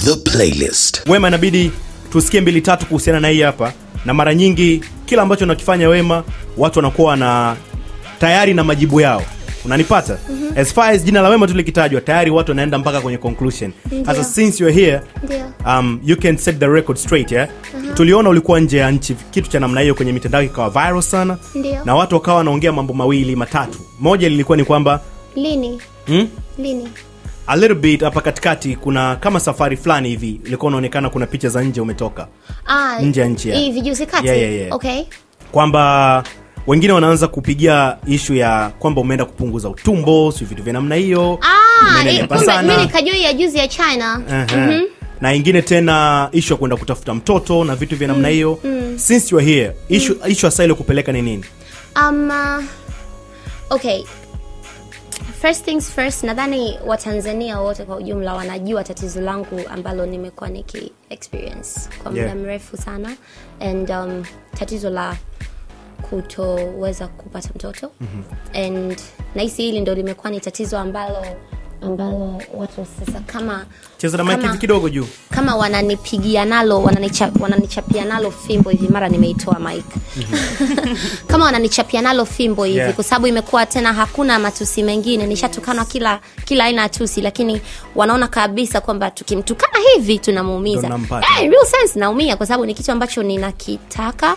the playlist. Wema inabidi tusikie mbili tatu kuhusiana na hii hapa, na mara nyingi kila ambacho unakifanya Wema watu wanakuwa na tayari na majibu yao. Unanipata? As far as jina la Wema tulikitajwa tayari watu wanaenda mpaka kwenye conclusion. As since you're here, you can set the record straight, yeah? Tuliona ulikuwa nje ya nchi, kitu cha namna hiyo kwenye mitandao ikawa viral sana. Na watu wakawa wanaongea mambo mawili matatu. Moja lilikuwa ni kwamba lini? Lini? A little bit hapa katikati kuna kama safari flani hivi ilikuwa inaonekana kuna picha za nje umetoka. Nje ya nchi. Hivi juzi kati. Okay. Kwamba wengine wanaanza kupigia issue ya kwamba umeenda kupunguza utumbo, si vitu vya namna hiyo. Mimi nikajua ya juzi ya China. Na ingine tena issue kwenda kutafuta mtoto na vitu vya namna hiyo. Since you are here, issue hasa ile kupeleka ni nini? Okay. First things first, nadhani wa Tanzania wote kwa ujumla wanajua tatizo langu ambalo nimekuwa niki experience kwa muda mrefu sana, and tatizo la kutoweza kupata mtoto, and naisi hili ndio limekuwa ni tatizo ambalo watu sasa kama wananipigia nalo, wananichapia nalo fimbo hivi, mara nimeitoa mic. Kama wananichapia nalo fimbo hivi, kwa sababu imekuwa tena hakuna matusi mengine, nishatukanwa kila aina ya tusi, lakini wanaona kabisa kwamba tukimtukana hivi tunamuumiza. In real sense naumia kwa sababu ni kitu ambacho ninakitaka,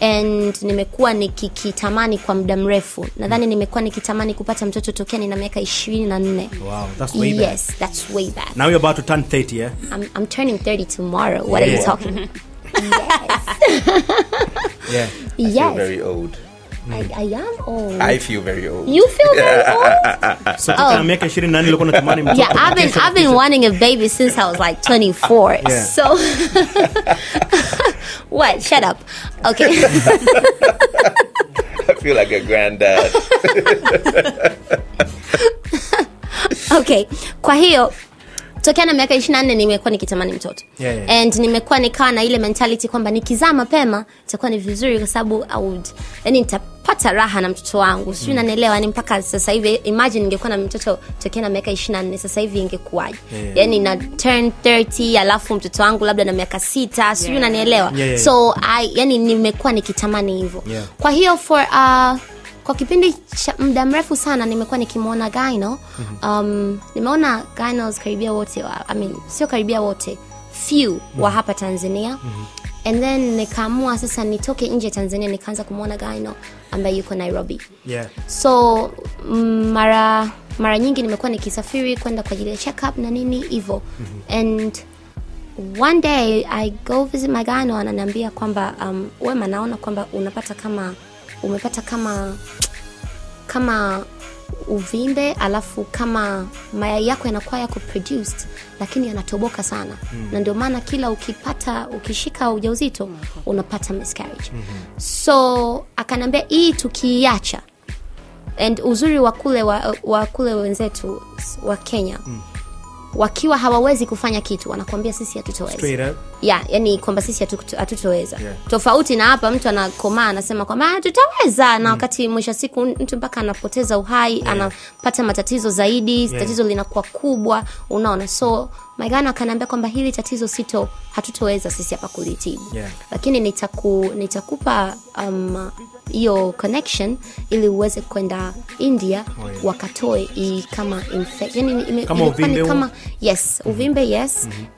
and nimekuwa nikikitamani kwa muda mrefu. Nadhani nimekuwa nikitamani kupata mtoto tokea nina miaka 24. Wow, that's way back. Yes, that's way back. Now you're about to turn 30, yeah? I'm turning 30 tomorrow. What are you talking about? I feel very old. I am old. I feel very old. You feel very old? So I've been wanting a baby since I was like 24. So what? Shut up. Okay. I feel like a granddad. Okay, kwa hiyo tokea na miaka 24 nimekuwa nikitamani mtoto. And nimekuwa nikaa na ile mentality kwamba nikizaa mapema itakuwa ni vizuri kwa sababu yani nitapata raha na mtoto wangu. Sio unanielewa, yani mpaka sasa hivi imagine ningekuwa na mtoto tokea na miaka 24 sasa hivi ingekuaje? Yani na turn 30 alafu mtoto wangu labda na miaka 6, sio unanielewa. So yani nimekuwa nikitamani hivyo. Kwa hiyo kwa kipindi cha muda mrefu sana nimekuwa nikimuona gyno. Nimeona gynos karibia wote, sio karibia wote, few wa hapa Tanzania. And then nikaamua sasa nitoke nje Tanzania nikaanza kumuona gyno ambaye yuko Nairobi. So mara nyingi nimekuwa nikisafiri kwenda kwa ajili ya check up na nini hivyo. And one day I go visit my gyno, ananiambia kwamba Wema, naona kwamba unapata kama umepata kama uvimbe, alafu kama mayai yako yanakuwa yako produced lakini yanatoboka sana. Na ndio maana kila ukishika ujauzito unapata miscarriage. So akanambia hii tukiiacha, and uzuri wa kule wenzetu wa Kenya, wakiwa hawawezi kufanya kitu wanakuambia sisi hatutoweza. Yani kwamba sisi hatutoweza. Tofauti na hapa mtu anakomaa anasema kwamba tutaweza, na wakati mwisho siku mtu mpaka anapoteza uhai, anapata matatizo zaidi, tatizo linakuwa kubwa, unaona. So maigano akaniambia kwamba hili tatizo hatutoweza sisi hapa kulitibu. Lakini nitakupa hiyo connection ili uweze kwenda India wakatoe kama infection, kama uvimbe, uvimbe,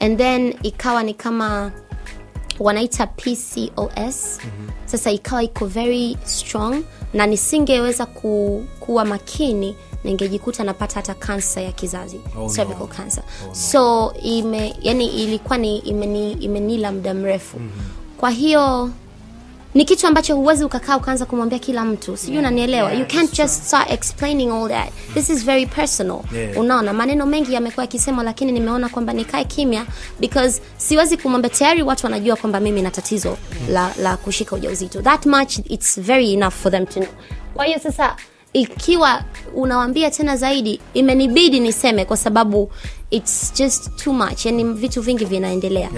and then ikawa ni kama wanaita PCOS. Sasa ikawa iko very strong, na nisingeweza kuwa makini ningejikuta napata hata cancer ya kizazi, cervical cancer. So ilikuwa ni imenila muda mrefu. Kwa hiyo ni kitu ambacho huwezi ukakaa ukaanza kumwambia kila mtu. Sijui unanielewa. You can't just start explaining all that. This is very personal. Unaona, maneno mengi yamekuwa yakisemwa, lakini nimeona kwamba nikae kimya because siwezi kumwambia, tayari watu wanajua kwamba mimi na tatizo la kushika ujauzito. That much it's very enough for them to know. Kwa hiyo sasa ikiwa unawaambia tena zaidi, imenibidi niseme kwa sababu it's just too much. Yani vitu vingi vinaendelea.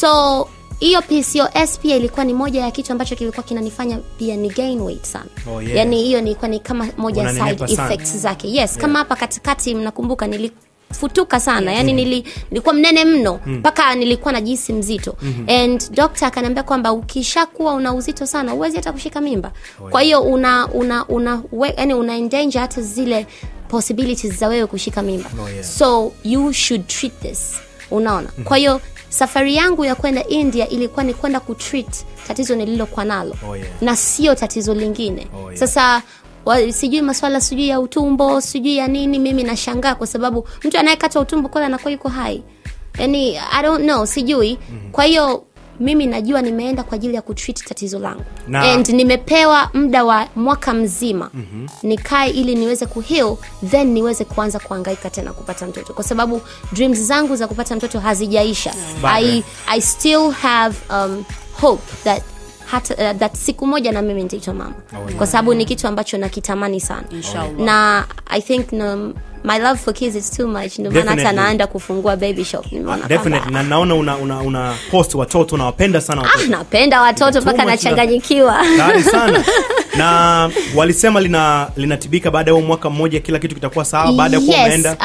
So hiyo PCOS pia ilikuwa ni moja ya kitu ambacho kilikuwa kinanifanya pia ni gain weight sana. Yani hiyo ilikuwa ni kama moja side effects zake. Kama hapa katikati mnakumbuka futuka sana, yani nilikuwa mnene mno mpaka nilikuwa najihisi mzito. And doctor akaniambia kwamba ukishakuwa una uzito sana huwezi hata kushika mimba. Kwa hiyo una endanger hata zile possibilities za wewe kushika mimba. So you should treat this. Unaona? Kwa hiyo safari yangu ya kwenda India ilikuwa ni kwenda kutreat tatizo nililokuwa nalo na sio tatizo lingine. Sasa sijui maswala sijui ya utumbo, sijui ya nini, mimi nashangaa kwa sababu mtu anayekata utumbo kola na kwa yuko hai. Yani I don't know, sijui. Kwa hiyo mimi najua nimeenda kwa ajili ya kutreat tatizo langu. And nimepewa muda wa mwaka mzima. Nikae ili niweze kuheal, then niweze kuanza kuhangaika tena kupata mtoto. Kwa sababu dreams zangu za kupata mtoto hazijaisha. I still have hope that that siku moja na mimi nitaitwa mama. Kwa sababu ni kitu ambacho nakitamani sana. Na I think my love for kids is too much. Ndio maana hata naenda kufungua baby shop. Nimeona definitely na naona una post watoto, unawapenda sana watoto. Napenda watoto mpaka nachanganyikiwa. Ndani sana. Na walisema linatibika baada ya mwaka mmoja kila kitu kitakuwa sawa baada ya kuenda.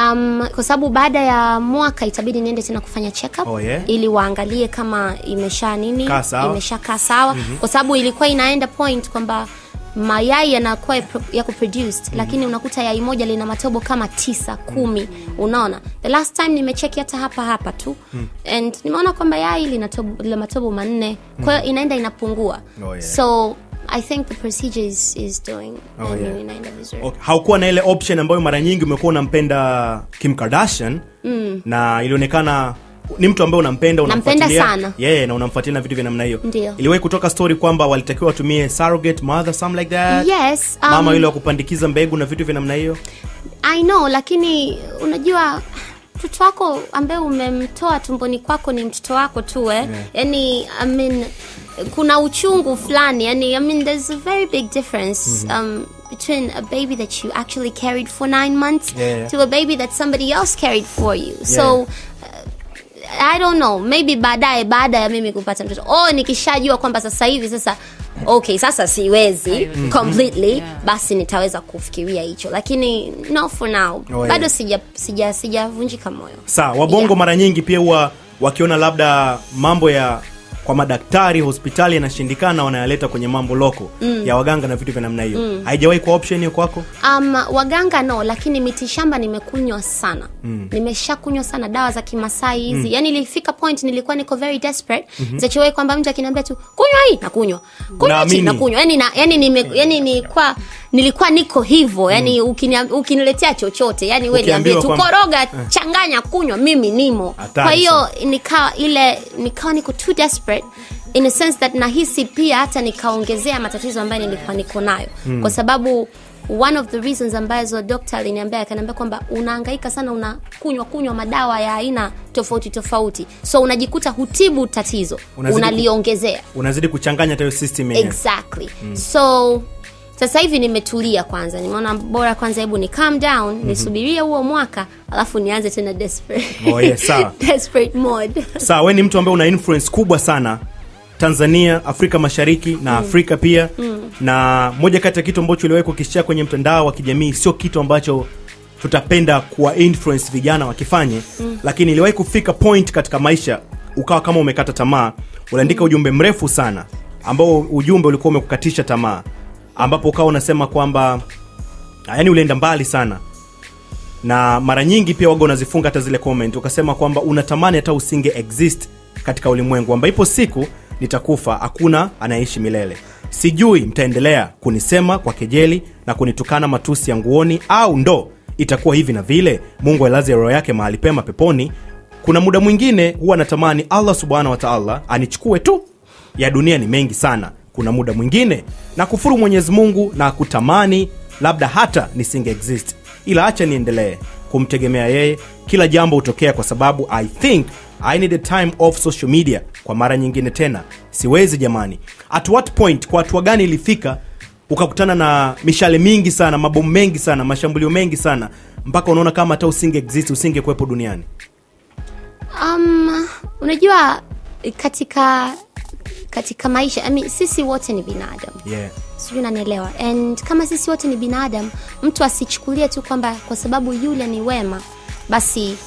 Kwa sababu baada ya mwaka itabidi niende tena kufanya check up ili waangalie kama imesha nini, imeshakaa sawa. Kwa sababu ilikuwa inaenda point kwamba mayai yanakuwa yako produced lakini unakuta yai moja lina matobo kama 9, 10, unaona. The last time nimecheki hata hapa tu and nimeona kwamba yai lina matobo 4, kwa hiyo inaenda inapungua. So I think the procedure is doing haukuwa na ile option ambayo mara nyingi umekuwa unampenda Kim Kardashian na ilionekana ni mtu ambaye unampenda, unamfuatilia sana. Na unamfuatilia na vitu vya namna hiyo. Iliwahi kutoka story kwamba walitakiwa watumie surrogate mother, something like that. Mama yule akupandikiza mbegu na vitu vya namna hiyo. I know, lakini unajua mtoto wako ambaye umemtoa tumboni kwako ni mtoto wako tu Yani I mean kuna uchungu fulani. Yani I mean there's a very big difference between a baby that you actually carried for 9 months to a baby that somebody else carried for you. So I don't know, maybe baada ya mimi kupata mtoto. Nikishajua kwamba sasa hivi sasa sasa siwezi completely basi nitaweza kufikiria hicho. Lakini no for now. Bado sijavunjika moyo. Sawa, wabongo mara nyingi pia huwa wakiona labda mambo ya kwa madaktari hospitali yanashindikana wanayaleta kwenye mambo loko ya waganga na vitu vya namna hiyo. Haijawahi kwa option hiyo kwako? Waganga no, lakini mitishamba nimekunywa sana. Nimeshakunywa sana dawa za Kimasai hizi. Yaani ilifika point nilikuwa niko very desperate. Zachowe kwamba mtu akiniambia tu kunywa hii na kunywa. Kunywa hii na kunywa. Nilikuwa niko hivyo. Yaani ukiniletea chochote, yaani wewe niambie tu koroga, changanya, kunywa, mimi nimo. Kwa hiyo nikawa niko too desperate in a sense that nahisi pia hata nikaongezea matatizo ambayo nilikuwa niko nayo. Kwa sababu one of the reasons ambazo doctor aliniambia akaniambia kwamba unahangaika sana unakunywa madawa ya aina tofauti. So unajikuta hutibu tatizo, unaliongezea. Unazidi kuchanganya tayo system yenyewe. Exactly. So sasa hivi nimetulia kwanza. Nimeona bora kwanza hebu ni calm down, nisubirie huo mwaka, alafu nianze tena desperate. Sawa. Desperate mode. Sawa, wewe ni mtu ambaye una influence kubwa sana Tanzania, Afrika Mashariki na Afrika pia. Na moja kati ya kitu ambacho uliwahi kukishia kwenye mtandao wa kijamii sio kitu ambacho tutapenda kuwa influence vijana wakifanye, lakini iliwahi kufika point katika maisha ukawa kama umekata tamaa. Uliandika ujumbe mrefu sana ambao ujumbe ulikuwa umekukatisha tamaa, ambapo ukawa unasema kwamba yani ulienda mbali sana. Na mara nyingi pia waga unazifunga hata zile comment. Ukasema kwamba unatamani hata usinge exist katika ulimwengu, kwamba ipo siku nitakufa, hakuna anaishi milele. Sijui mtaendelea kunisema kwa kejeli na kunitukana matusi ya nguoni, au ndo itakuwa hivi na vile, Mungu ailaze roho yake mahali pema peponi. Kuna muda mwingine huwa natamani Allah subhanahu wa ta'ala anichukue tu, ya dunia ni mengi sana. Kuna muda mwingine na kufuru Mwenyezi Mungu na kutamani labda hata nisinge exist, ila acha niendelee kumtegemea yeye. Kila jambo hutokea kwa sababu. I think I need a time off social media kwa mara nyingine tena. Siwezi jamani. At what point, kwa hatua gani ilifika ukakutana na mishale mingi sana, mabomu mengi sana, mashambulio mengi sana, mpaka unaona kama hata usinge exist, usinge kuwepo duniani? Unajua katika maisha, I mean, sisi wote ni binadamu. Sijui unanielewa. And kama sisi wote ni binadamu, mtu asichukulie tu kwamba kwa sababu yule ni wema basi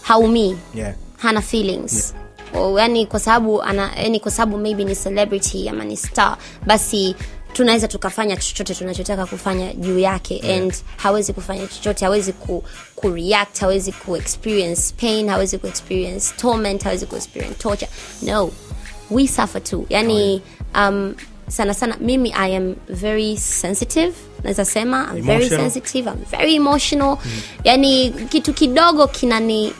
haumii, yeah, hana feelings, yeah. Yani kwa sababu maybe ni celebrity ama ni star, basi tunaweza tukafanya chochote tunachotaka kufanya juu yake, yeah. And hawezi kufanya chochote, hawezi ku react, hawezi ku experience pain, hawezi ku experience torment, hawezi ku experience torture. No, we suffer too. Yani sana sana mimi I am very sensitive, naweza sema I'm very sensitive, I'm very emotional, yani kitu kidogo kinani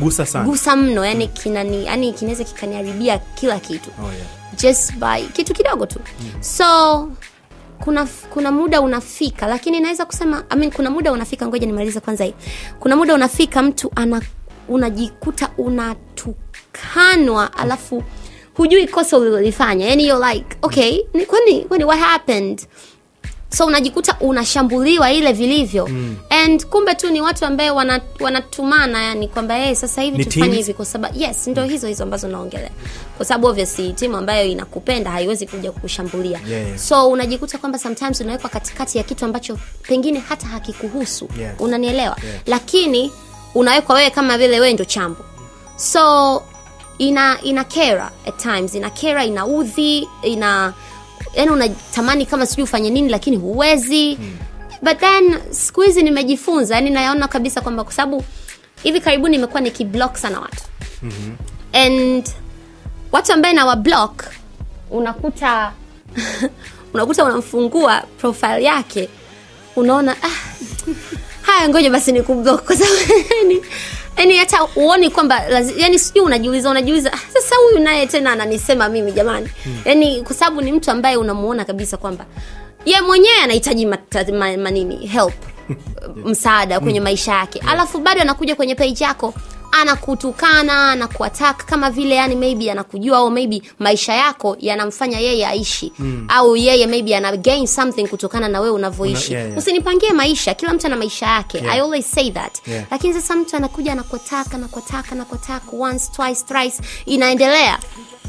gusa sana. Gusa mno, yani kinani, yani kinaweza kikaniharibia kila kitu. Oh yeah. Just by kitu kidogo tu. So kuna muda unafika, lakini naweza kusema kuna muda unafika, ngoja nimalize kwanza hii. Kuna muda unafika mtu unajikuta unatukanwa alafu hujui kosa ulilofanya. Yani you're like, okay, kwani what happened? So unajikuta unashambuliwa ile vilivyo. And kumbe tu ni watu ambao wanatumana, yani kwamba hey, sasa hivi tufanye hivi kwa sababu yes, ndio hizo ambazo naongelea. Kwa sababu obviously timu ambayo inakupenda haiwezi kuja kukushambulia. Yeah, yeah. So unajikuta kwamba sometimes unawekwa katikati ya kitu ambacho pengine hata hakikuhusu. Yeah. Unanielewa? Yeah. Lakini unawekwa wewe kama vile wewe ndio chambo. So ina kera at times, ina kera, inaudhi, yani unatamani kama sijui ufanye nini lakini huwezi. But then squeeze nimejifunza, yani nayaona kabisa kwamba kwa sababu hivi karibuni nimekuwa nikiblock sana watu. And watu ambao na wablock unakuta unamfungua profile yake, unaona haya ngoja basi nikublock kwa sababu yani hata uone kwamba yani sijui unajiuliza sasa huyu naye tena ananisema mimi jamani. Yani kwa sababu ni mtu ambaye unamuona kabisa kwamba yeye mwenyewe anahitaji help msaada kwenye maisha yake, alafu bado anakuja kwenye page yako anakutukana na kuattack kama vile yani maybe anakujua au maybe maisha yako yanamfanya yeye aishi, au yeye maybe ana gain something kutokana na wewe unavyoishi. Yeah, yeah. Usinipangie maisha, kila mtu ana maisha yake. Yeah. I always say that. Yeah. Lakini sasa mtu anakuja anakuattack once, twice, thrice, inaendelea.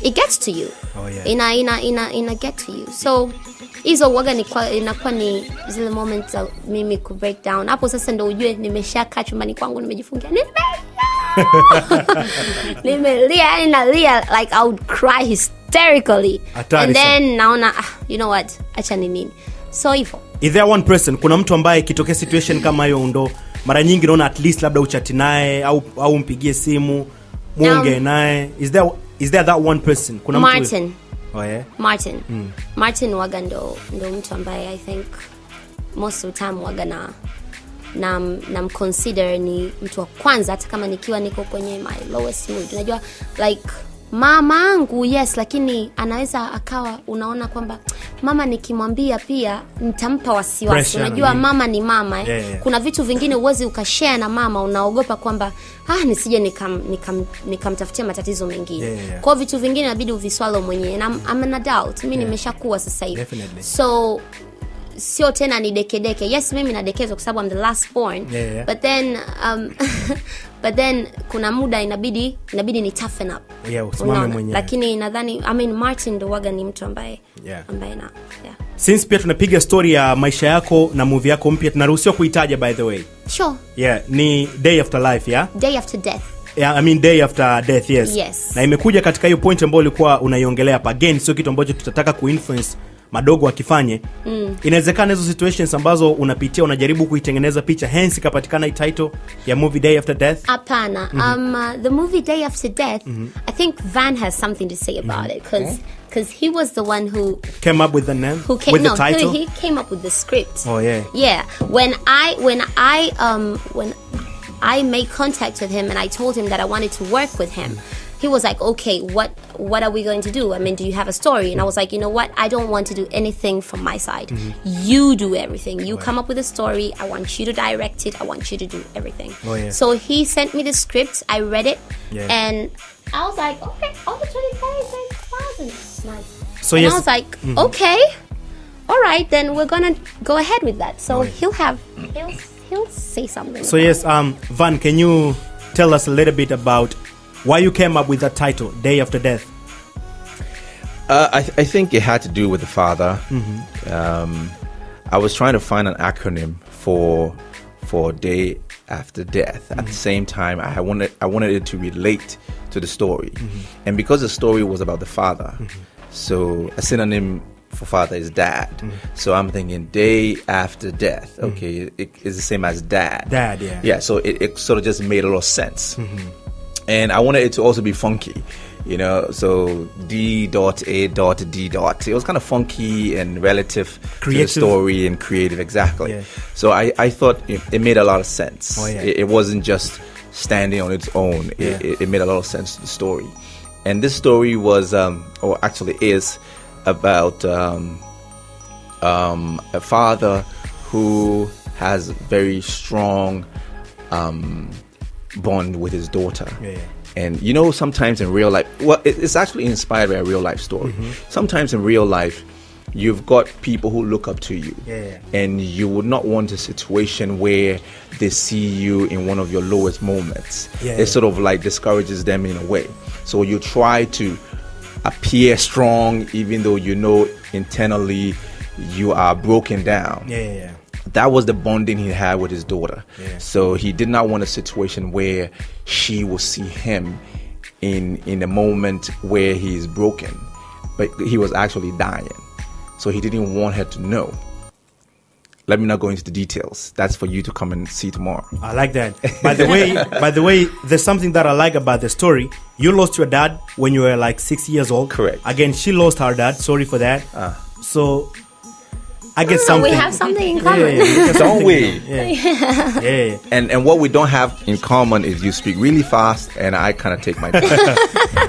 It gets to you. Oh yeah. Ina get to you. So hizo waga inakuwa ni zile moments za mimi ku break down. Hapo sasa ndio ujue nimeshakaa chumbani kwangu nimejifungia. Nimelia na lia, like I would cry hysterically. Atari, and then naona you know what, acha ni nini. So hivyo. Is there one person, kuna mtu ambaye ikitokea situation kama hiyo ndo mara nyingi naona at least labda uchati naye au mpigie simu, muongee naye. Is there that one person? Kuna mtu Martin. Oh yeah. Martin. Martin waga ndo mtu ambaye I think most of the time waga na consider ni mtu wa kwanza hata kama nikiwa niko kwenye my lowest mood. Unajua like mamangu yes, lakini anaweza akawa unaona kwamba mama nikimwambia pia nitampa wasiwasi. Unajua mama ni mama. Yeah, yeah. Kuna vitu vingine uwezi ukashare na mama, unaogopa kwamba nisije nikamtafutia matatizo mengine. Yeah, yeah. Kwa vitu vingine inabidi uviswalo mwenyewe. I'm an adult. Mimi nimeshakuwa sasa hivi. So sio tena ni dekedeke. Yes, mimi nadekezwa kwa sababu I'm the last born. Yeah, yeah. But then but then kuna muda inabidi ni toughen up. Yeah, usimame mwenyewe. Lakini nadhani Martin ndo waga ni mtu ambaye ambaye. Since pia tunapiga story ya maisha yako na movie yako mpya, tunaruhusiwa kuitaja by the way. Sure. Yeah, ni Day After Life, yeah? Day After Death. Yeah, Day After Death, yes. Yes. Na imekuja katika hiyo point ambayo ulikuwa unaiongelea hapa. Again, sio kitu ambacho tutataka kuinfluence madogo akifanye. Inawezekana hizo situations ambazo unapitia unajaribu kuitengeneza picha, hence kapatikana hii title ya movie Day After Death. Hapana. The movie Day After Death, I think Van has something to say about it because he was the one who came up with the name, the title. He came up with the script. Oh yeah. Yeah, when I made contact with him and I told him that I wanted to work with him. He was like, okay, what are we going to do? Do you have a story? And I was like, you know what? I don't want to do anything from my side. You do everything. You come up with a story. I want you to direct it. I want you to do everything. Oh, yeah. So he sent me the script. I read it. Yeah. And I was like, okay, all the 25,000. Nice. So and yes. I was like, okay, all right, then we're going to go ahead with that. So he'll say something. So yes, Van, can you tell us a little bit about why you came up with that title, Day After Death? I think it had to do with the father. I was trying to find an acronym for Day After Death. Mm-hmm. At the same time, I wanted it to relate to the story. Mm-hmm. And because the story was about the father, mm-hmm. so a synonym for father is dad. Mm-hmm. So I'm thinking Day After Death. Okay, mm-hmm. It is the same as dad. Dad, yeah. Yeah, so it sort of just made a lot of sense. Mm-hmm. And I wanted it to also be funky. You know, so D.A.D. It was kind of funky and relative creative to the story and creative, exactly. Yeah. So I thought it made a lot of sense. Oh, yeah. It wasn't just standing on its own. Yeah. It made a lot of sense to the story. And this story was, or actually is, about a father who has very strong bond with his daughter. Yeah, yeah. And you know, sometimes in real life, well, it's actually inspired by a real life story. Mm-hmm. Sometimes in real life, you've got people who look up to you, yeah, and you would not want a situation where they see you in one of your lowest moments. Yeah, it sort of like discourages them in a way. So you try to appear strong, even though you know internally you are broken down. Yeah, yeah. That was the bonding he had with his daughter. Yeah. So he did not want a situation where she will see him in a moment where he is broken, but he was actually dying. So he didn't want her to know. Let me not go into the details. That's for you to come and see tomorrow. I like that. By the way, there's something that I like about the story. You lost your dad when you were like 6 years old. Correct. Again, she lost her dad. Sorry for that. So I get something. We have something in common. Yeah. Don't we? Yeah. Yeah. Yeah. And what we don't have in common is you speak really fast and I kind of take my time.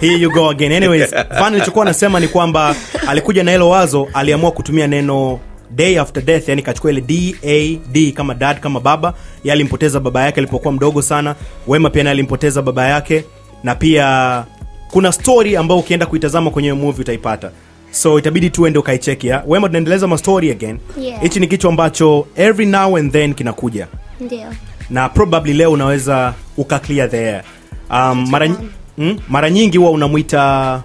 Here you go again. Anyways, finally nilichokuwa nasema ni kwamba alikuja na hilo wazo, aliamua kutumia neno Day After Death, yani kachukua ile DAD kama dad, kama baba. Yeye alimpoteza baba yake alipokuwa mdogo sana. Wema pia alimpoteza baba yake, na pia kuna story ambayo ukienda kuitazama kwenye movie utaipata. So itabidi tuende ukaicheki ya. Wema, tunaendeleza ma story again. Yeah. Hichi ni kitu ambacho every now and then kinakuja. Ndio. Na probably leo unaweza ukaclear the air. Mara nyingi huwa unamuita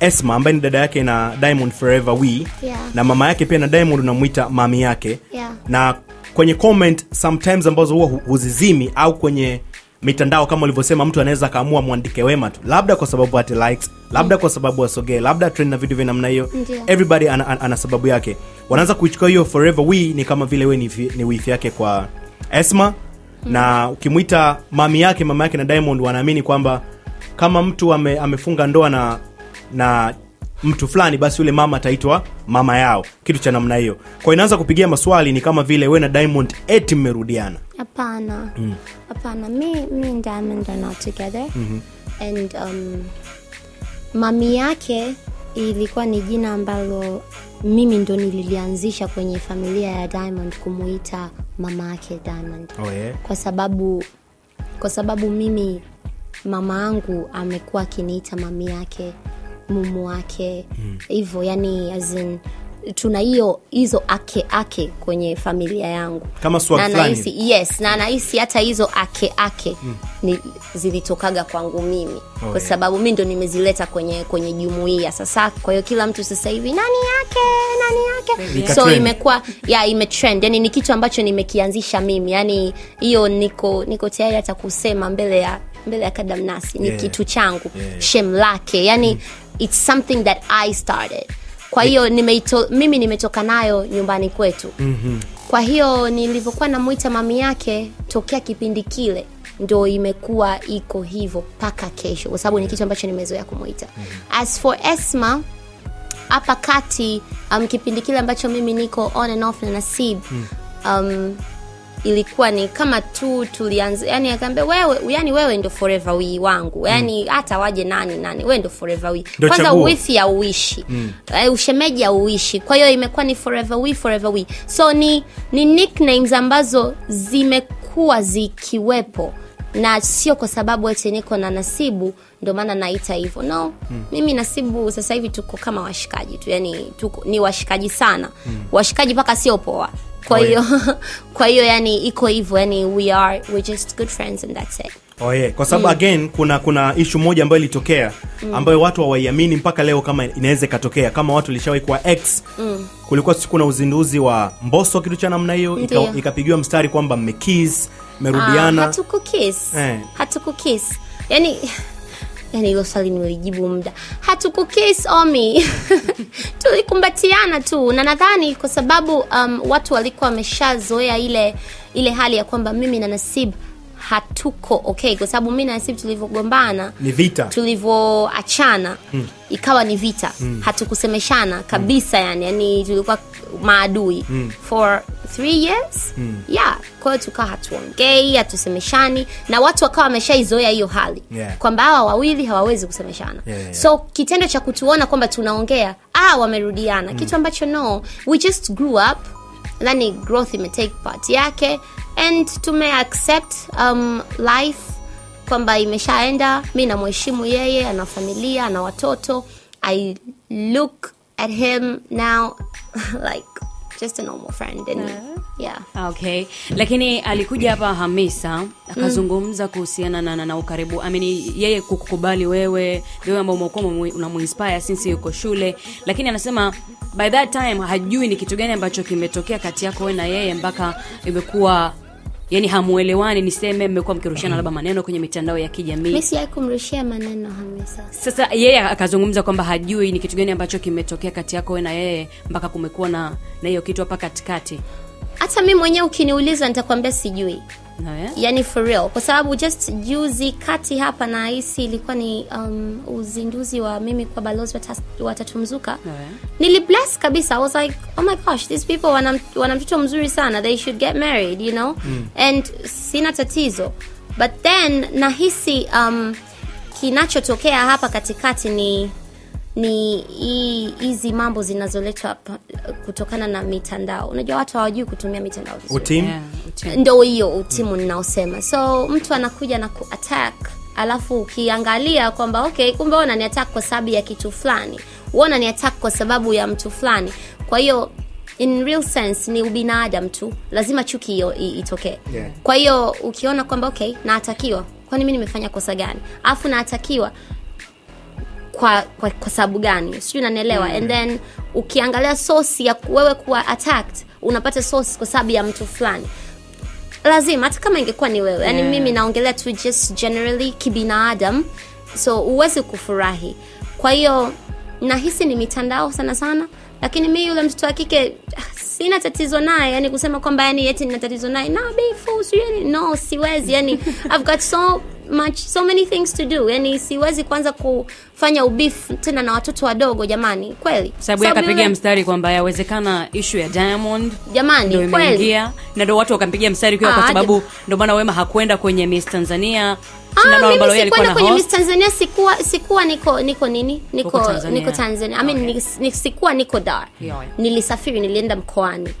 Esma, ambaye ni dada yake na Diamond Forever We. Yeah. Na mama yake pia na Diamond unamuita mami yake. Yeah. Na kwenye comment sometimes ambazo huwa huzizimi au kwenye mitandao kama ulivyosema, mtu anaweza kaamua muandike Wema tu. Labda kwa sababu ati likes, labda kwa sababu asogee, labda trend na video vya namna hiyo. Everybody ana sababu yake. Wanaanza kuichukua hiyo Forever We ni kama vile wewe ni wife yake kwa Esma. Na ukimuita mama yake na Diamond wanaamini kwamba kama mtu amefunga ndoa na mtu fulani, basi yule mama ataitwa mama yao, kitu cha namna hiyo. Kwa inaanza kupigia maswali ni kama vile wewe na Diamond eti mmerudiana. Hapana. Hapana. Me and Diamond are not together. And mami yake ilikuwa ni jina ambalo mimi ndo nililianzisha kwenye familia ya Diamond kumuita mama yake Diamond. Oh, yeah. Kwa sababu mimi mama yangu amekuwa akiniita mami yake, mumu wake, hivyo. Yani as in tuna hizo ake kwenye familia yangu. Kama swag flani. Yes, na nahisi hata hizo ake ni zilitokaga kwangu mimi. Oh, kwa sababu mimi ndo nimezileta kwenye jumuiya. Sasa kwa hiyo kila mtu sasa hivi nani yake. Yeah. So imekuwa imetrend. Yani ni kitu ambacho nimekianzisha mimi. Yani hiyo niko tayari hata kusema mbele ya kadamnasi ni kitu changu, shame lake. Yani it's something that I started. Kwa hiyo mimi nimetoka nayo nyumbani kwetu. Kwa hiyo nilivyokuwa namuita mami yake tokea kipindi kile ndio imekuwa iko hivyo paka kesho, kwa sababu ni kitu ambacho nimezoea kumuita. As for Esma, hapa kati kipindi kile ambacho mimi niko on and off na Nasib, ilikuwa ni kama tu tulianza, yani akaambia wewe ndo Forever We wangu. Yani hata waje nani wewe ndo Forever We. Kwanza wifi ya uishi, ushemeji ya uishi. Kwa hiyo imekuwa ni Forever We. So ni nicknames ambazo zimekuwa zikiwepo, na sio kwa sababu eti niko na Nasibu ndio maana naita hivyo. No. Mimi Nasibu sasa hivi tuko kama washikaji tu. Yani ni washikaji sana. Washikaji paka sio poa. Kwa hiyo yani iko hivyo. Yani we're just good friends and that's it. Oh yeah, kwa sababu again kuna issue moja ambayo ilitokea ambayo watu hawaiamini mpaka leo kama inaweza katokea. Kama watu lishawahi kwa ex, kulikuwa siku na uzinduzi wa Mbosso kitu cha namna hiyo, ikapigiwa mstari kwamba mmekiss. merudiana. Hatuku kiss. Yani hilo swali nilijibu muda. Hatuku kiss Omi. Tulikumbatiana tu. Na nadhani kwa sababu watu walikuwa wameshazoea ile hali ya kwamba mimi na Nasib hatuko okay, kwa sababu mimi na Nasib tulivyogombana ni vita, tulivyoachana ikawa ni vita, hatukusemeshana kabisa, yani tulikuwa maadui for 3 years. Yeah, kwa hiyo tukawa hatuongei, hatusemeshani, na watu wakawa wameshaizoea hiyo hali, yeah, kwamba hawa wawili hawawezi kusemeshana, yeah. So kitendo cha kutuona kwamba tunaongea wamerudiana, kitu ambacho no, we just grew up, yani growth imetake part yake, and tumeaccept life kwamba imeshaenda. Mimi namheshimu yeye, ana familia, ana watoto. I look at him now like just a normal friend, and yeah. Okay, lakini alikuja hapa Hamisa akazungumza kuhusiana na ukaribu, amini yeye kukukubali wewe ambao umekuwa unamuinspire since yuko shule, lakini anasema by that time hajui ni kitu gani ambacho kimetokea kati yako wewe na yeye mpaka imekuwa yani hamuelewani, niseme mmekuwa mkirushiana labda maneno kwenye mitandao ya kijamii. Mimi si kumrushia maneno Hamisa. Sasa yeye akazungumza kwamba hajui ni kitu gani ambacho kimetokea kati yako na yeye mpaka kumekuwa na hiyo kitu hapa katikati. Hata mimi mwenyewe ukiniuliza nitakwambia sijui. Yeah. Yani for real, kwa sababu just juzi kati hapa na hisi ilikuwa ni uzinduzi wa mimi kwa balozi wa Tatu Mzuka. Yeah. Nilibless kabisa. I was like, oh my gosh, these people wana mtoto mzuri sana, they should get married, you know. And sina tatizo, but then nahisi kinachotokea hapa katikati ni hizi mambo zinazoletwa kutokana na mitandao. Unajua watu hawajui kutumia mitandao vizuri. Utimu? Yeah, utimu. Ndio hiyo utimu ninaosema. So mtu anakuja na ku-attack, alafu ukiangalia kwamba okay, kumbe ona ni attack kwa sababu ya kitu fulani. Uona ni attack kwa sababu ya mtu fulani. Kwa hiyo in real sense ni ubinadamu tu. Lazima chuki hiyo itokee. Yeah. Kwa hiyo ukiona kwamba okay, naatakiwa. Kwani mimi nimefanya kosa gani? Alafu naatakiwa kwa sababu gani? Sio, unanielewa? And then ukiangalia source ya wewe kuwa attacked, unapata source kwa sababu ya mtu fulani. Lazima hata kama ingekuwa ni wewe. Yani mimi naongelea tu just generally kibinadamu. So uweze kufurahi. Kwa hiyo nahisi ni mitandao sana sana, lakini mimi yule mtoto wa kike sina tatizo naye, yani kusema kwamba yani eti nina tatizo naye. No, be fool, yani no, siwezi. Yani I've got so many things to do, yani siwezi kwanza kufanya ubifu tena na watoto wadogo, jamani, kweli. Sababu akapigia mstari kwamba yawezekana issue ya Diamond, jamani, kweli, na ndio watu wakampigia mstari kwa sababu ndio maana Wema hakwenda kwenye Miss Tanzania. Mimi sikuenda kwenye Miss Tanzania, sikuwa niko Tanzania. I mean, sikuwa niko Dar. Nilisafiri, nilienda mkoani.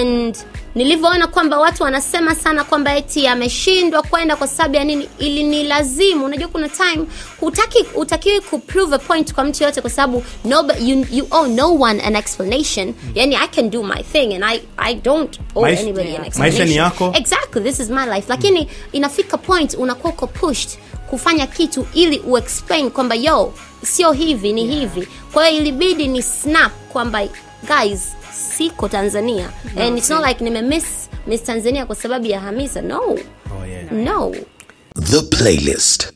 And nilivyoona kwamba watu wanasema sana kwamba eti ameshindwa kwenda kwa sababu ya nini, ili ni lazima. Unajua kuna time hutakiwi kuprove a point kwa mtu yote, kwa sababu you owe no one an explanation. Yani I can do my thing and I don't owe anybody an explanation. Maisha ni yako. Exactly, this is my life. Lakini inafika point unakuwa pushed kufanya kitu ili uexplain kwamba yo, sio hivi, ni hivi. Kwa hiyo ilibidi ni snap kwamba guys, siko Tanzania. And it's not like nime miss Tanzania kwa sababu ya Hamisa. No. Oh, yeah. No. The playlist.